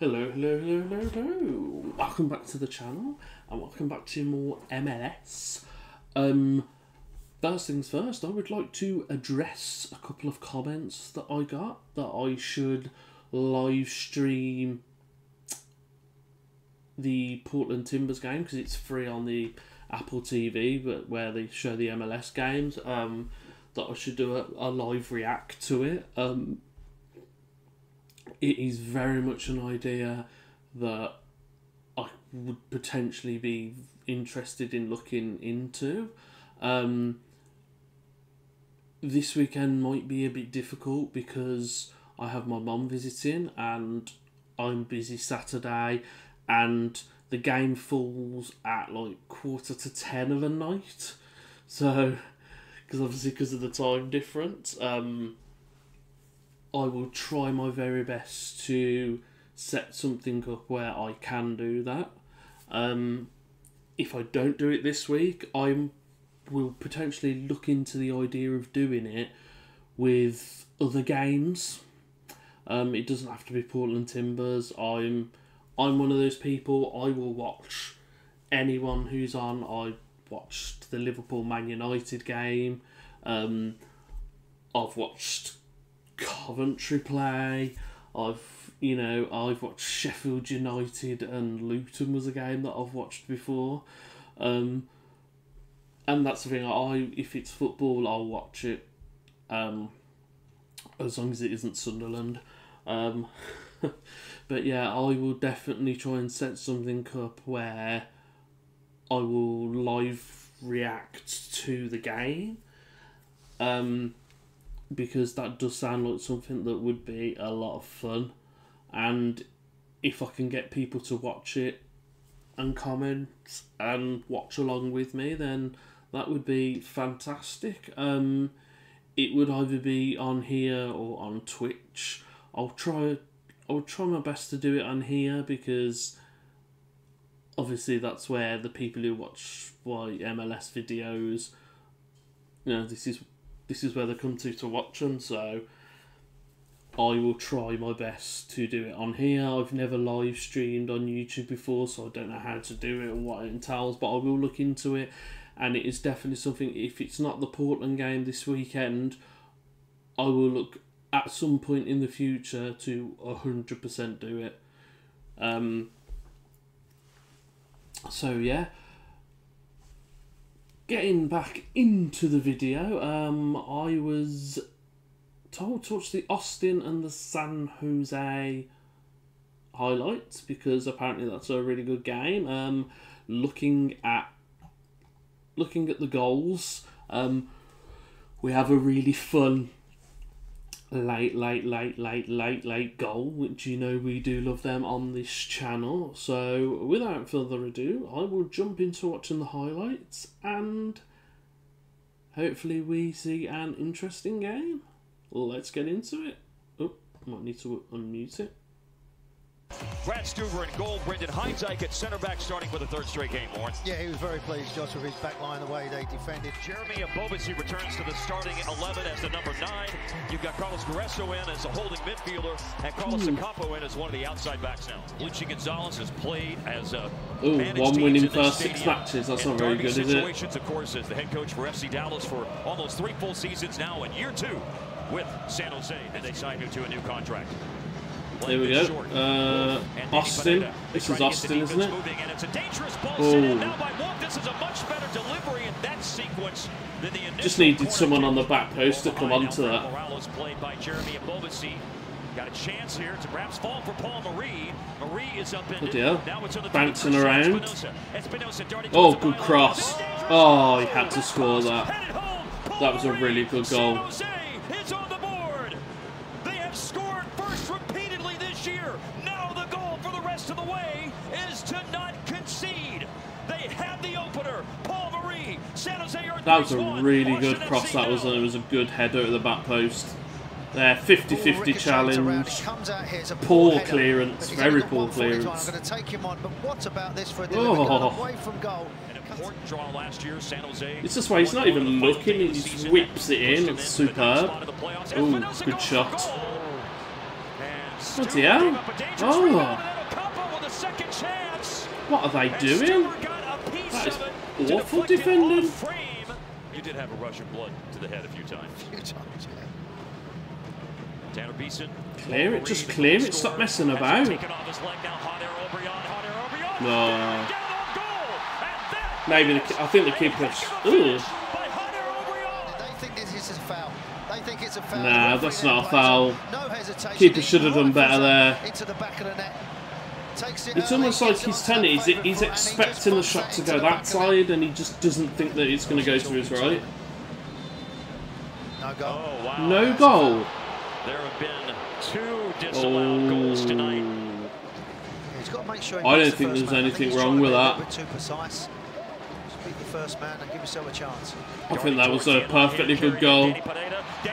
Hello, hello, hello, hello, hello. Welcome back to the channel and welcome back to more MLS. First things first, I would like to address a couple of comments that I got that I should live stream the Portland Timbers game because it's free on the Apple TV, but where they show the MLS games, that I should do a live react to it. It is very much an idea that I would potentially be interested in looking into. This weekend might be a bit difficult because I have my mum visiting and I'm busy Saturday, and the game falls at like 9:45 of a night. So, because of the time difference, I will try my very best to set something up where I can do that. If I don't do it this week, I will potentially look into the idea of doing it with other games. It doesn't have to be Portland Timbers. I'm one of those people. I will watch anyone who's on. I watched the Liverpool Man United game. I've watched Coventry play. I've watched Sheffield United, and Luton was a game that I've watched before. And that's the thing, if it's football, I'll watch it, as long as it isn't Sunderland. But yeah, I will definitely try and set something up where I will live react to the game, because that does sound like something that would be a lot of fun. And if I can get people to watch it and comment and watch along with me, then that would be fantastic. It would either be on here or on Twitch. I'll try my best to do it on here because obviously that's where the people who watch my MLS videos, this is where they come to watch them, so I will try my best to do it on here. I've never live streamed on YouTube before, so I don't know how to do it and what it entails, but I will look into it, and it is definitely something. If it's not the Portland game this weekend, I will look at some point in the future to 100% do it. So yeah. Getting back into the video, I was told to watch the Austin and the San Jose highlights because apparently that's a really good game. Looking at the goals, we have a really fun late goal, which we do love them on this channel. So without further ado, I will jump into watching the highlights and hopefully we see an interesting game. Let's get into it. Oh, might need to unmute it. Brad Stuber in goal, Brendan Heintyke at centre-back, starting for the third straight game, Lawrence. Yeah, he was very pleased, Josh, with his back line, the way they defended. Jeremy Obobese returns to the starting 11 as the number 9. You've got Carlos Garesto in as a holding midfielder, and Carlos Acapo in as one of the outside backs now. Luchi Gonzalez has played as a one win in first 6 matches. That's not very good, is it? Situations, of course, as the head coach for FC Dallas for almost 3 full seasons now, and year 2 with San Jose, and they signed him to a new contract. There we go. Austin. This is Austin, isn't it? Oh. Just needed someone on the back post to come onto that. Got a chance here to perhaps fall for Paul Marie. Marie is up in bouncing around. Oh, good cross. Oh, he had to score that. That was a really good goal. That was a really good cross. That was a good header at the back post. There, 50-50 challenge. Poor clearance. Very poor clearance. I'm going to take him on, but what about this for a away from goal? An important draw last year, San Jose. It's just why he's not even looking. He just whips it in. It's superb. Oh, good shot. Oh dear. Oh. What are they doing? That is awful defending. You did have a rush of blood to the head a few times. Tanner Beeson. Clear it, just clear it. Stop messing about. No. Maybe the, I think the keeper's. Ooh. Nah, that's not a foul. Keeper should have done better there. It's almost like he's telling it, he's expecting the shot to go that side, and he just doesn't think that it's going to go to his right. No goal. There have been two disallowed goals tonight. I don't think there's anything wrong with that. First man and give yourself a chance. I think that was a perfectly good goal. Danny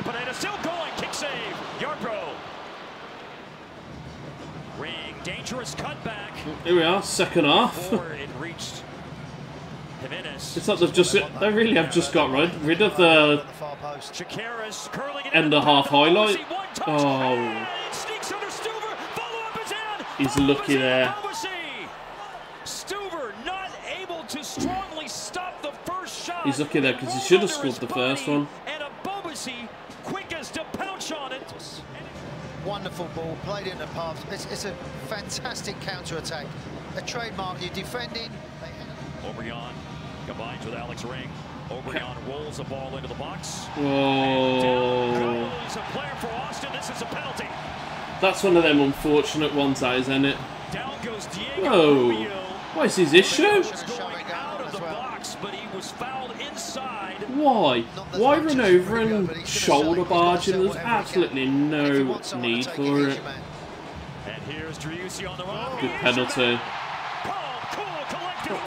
Panetta still going, kick save, Yarbrough. Ring, dangerous cutback. Here we are, second half. It's like they've just, they really have just got rid of the end of half highlight. Oh, he's lucky there. He's lucky there because he should have scored the first one. And Obobese, quickest to pounce on it. Wonderful ball, played in the path. It's a fantastic counter-attack. A trademark, you're defending. O'Brien combines with Alex Ring. O'Brien rolls the ball into the box. Whoa. It's a player for Austin. This is a penalty. That's one of them unfortunate ones, that is, isn't it? Down goes Diego. Whoa. What is his issue? Why? Why run over and shoulder barge him? There's absolutely no need for it. Good penalty.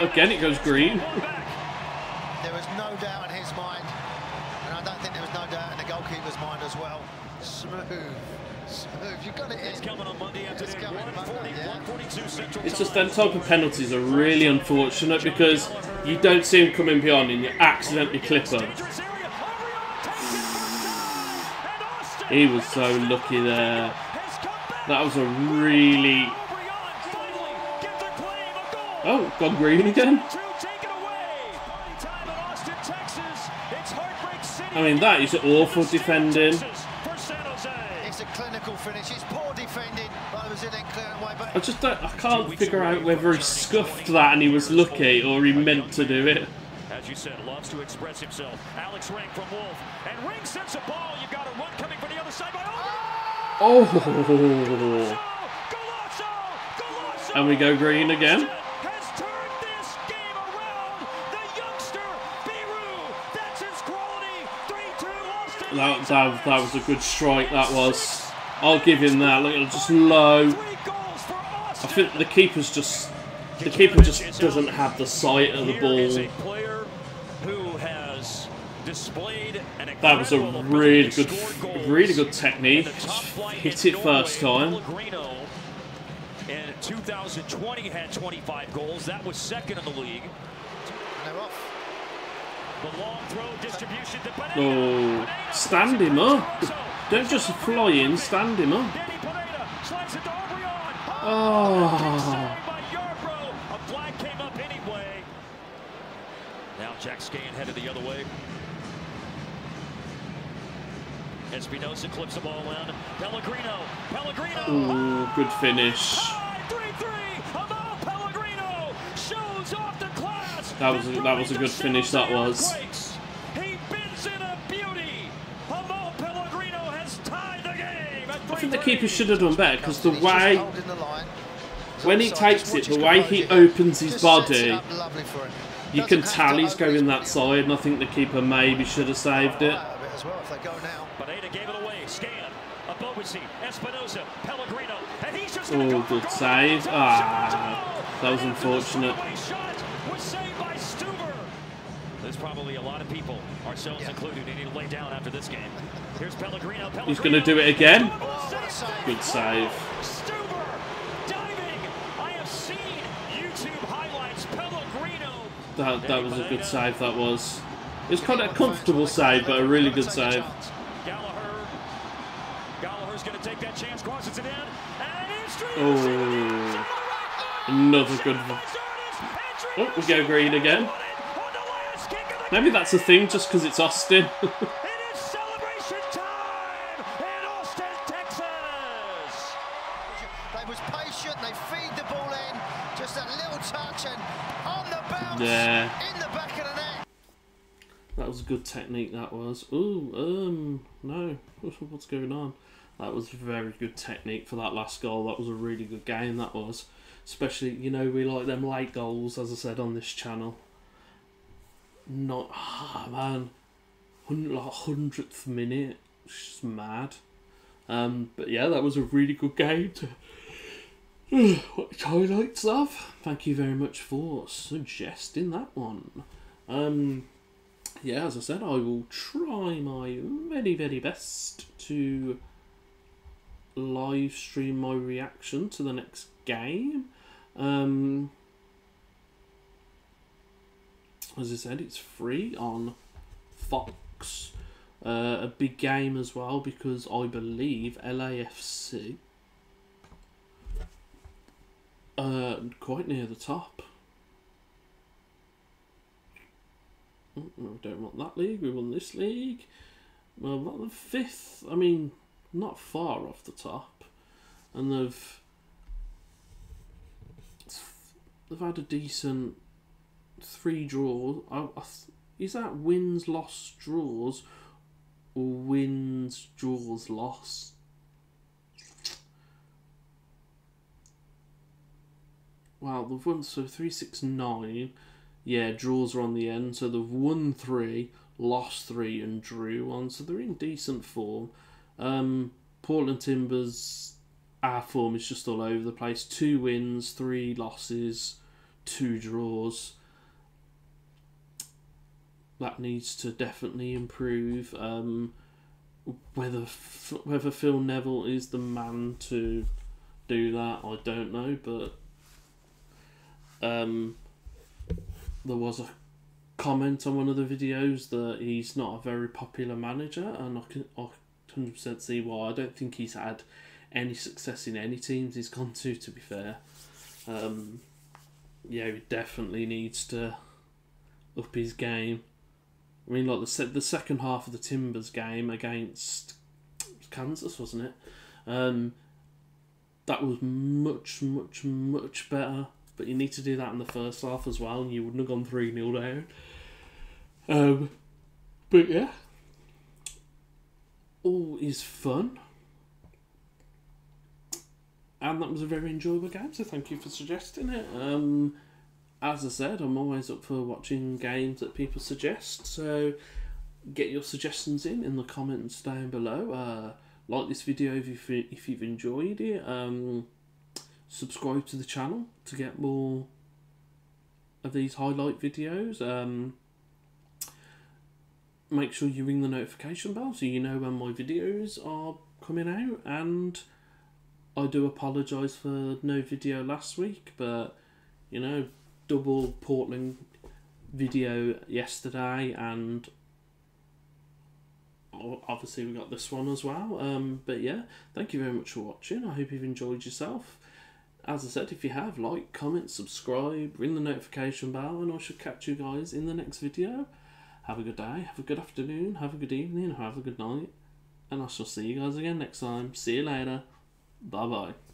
Again, it goes green. There was no doubt in his mind, and I don't think there was no doubt in the goalkeeper's mind as well. Smooth. You've got it. It's coming on Monday after 1:42 Central. It's just them type of penalties are really unfortunate because you don't see them coming beyond and you accidentally clip them. He was so lucky there. That was a really. Oh, gone green again. I mean, that is awful defending. I just don't, I can't figure out whether he scuffed that and he was lucky or he meant to do it. As you said, loves to express himself. Alex Ring from Wolf, and Ring sets a ball. You've got a run coming from the other side. Oh! And we go green again. That was a good strike, that was. I'll give him that. Look, it's just low. I think the keeper's just, the keeper just doesn't have the sight of the ball. That was a really good technique. Hit it first time. And 2020 had 25 goals. That was second in the league. The long throw distribution to Panetta. Oh, stand him up. Don't just fly in, stand him up. Oh. A flag came up anyway. Now Jack Scain headed the other way. Espinosa clips the ball in. Pellegrino. Pellegrino. Oh, good finish. 3-3. Hamal Pellegrino shows off the class. That was a good finish, that was. I think the keeper should have done better because the way when he takes it, the way he opens his body, you can tell he's going that side, and I think the keeper maybe should have saved it. Oh, good save. Ah, that was unfortunate. There's probably a lot of people, ourselves included, who need to lay down after this game. Here's Pellegrino. He's going to do it again. Good save. Stuber diving. I have seen YouTube highlights. Pellegrino. That was a good save. That was. It was kind of a comfortable save, but a really good save. Gallagher's going to take that chance. Crosses it in. Ooh. Another good one. Oh, we go green again. Maybe that's a thing just because it's Austin. There. In the back of the net. That was a good technique, that was. Ooh, no. What's going on? That was very good technique for that last goal. That was a really good game, that was. Especially, you know, we like them late goals, as I said, on this channel. Not, oh man, 100th minute. It's just mad. But yeah, that was a really good game to... What highlights of? Thank you very much for suggesting that one. Yeah, as I said, I will try my very, very best to live stream my reaction to the next game. As I said, it's free on Fox. A big game as well because I believe LAFC. Quite near the top. Oh, we don't want that league. We won this league. Well, not the fifth. I mean, not far off the top. And they've had a decent 3 draws. Is that wins, loss, draws, or wins, draws, loss? Wow, they've won, so 3, 6, 9. Yeah, draws are on the end, so they've won 3, lost 3, and drew 1, so they're in decent form. Portland Timbers, our form is just all over the place. 2 wins, 3 losses, 2 draws. That needs to definitely improve. Whether Phil Neville is the man to do that, I don't know, but... there was a comment on one of the videos that he's not a very popular manager, and I 100% see why. I don't think he's had any success in any teams he's gone to be fair. Yeah, he definitely needs to up his game. I mean, like the second half of the Timbers game against Kansas, wasn't it? That was much, much, much better. But you need to do that in the first half as well, and you wouldn't have gone 3-0 down. But yeah, all is fun. And that was a very enjoyable game, so thank you for suggesting it. As I said, I'm always up for watching games that people suggest, so get your suggestions in the comments down below. Like this video if you've enjoyed it. Subscribe to the channel to get more of these highlight videos. Make sure you ring the notification bell so you know when my videos are coming out. And I do apologise for no video last week, but you know, double Portland video yesterday, and obviously we got this one as well. But yeah, thank you very much for watching. I hope you've enjoyed yourself. As I said, if you have, like, comment, subscribe, ring the notification bell, and I shall catch you guys in the next video. Have a good day, have a good afternoon, have a good evening, have a good night, and I shall see you guys again next time. See you later. Bye-bye.